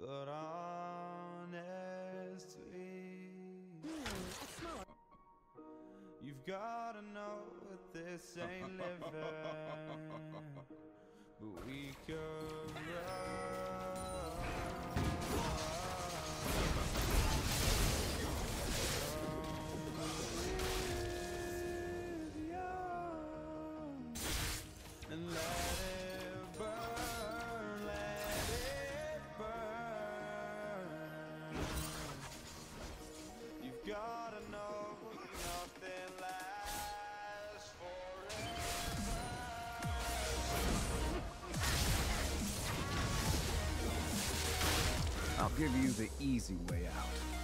but honestly, you've gotta know that this ain't living, but we could run. And let it burn, you've gotta know nothing lasts forever. I'll give you the easy way out.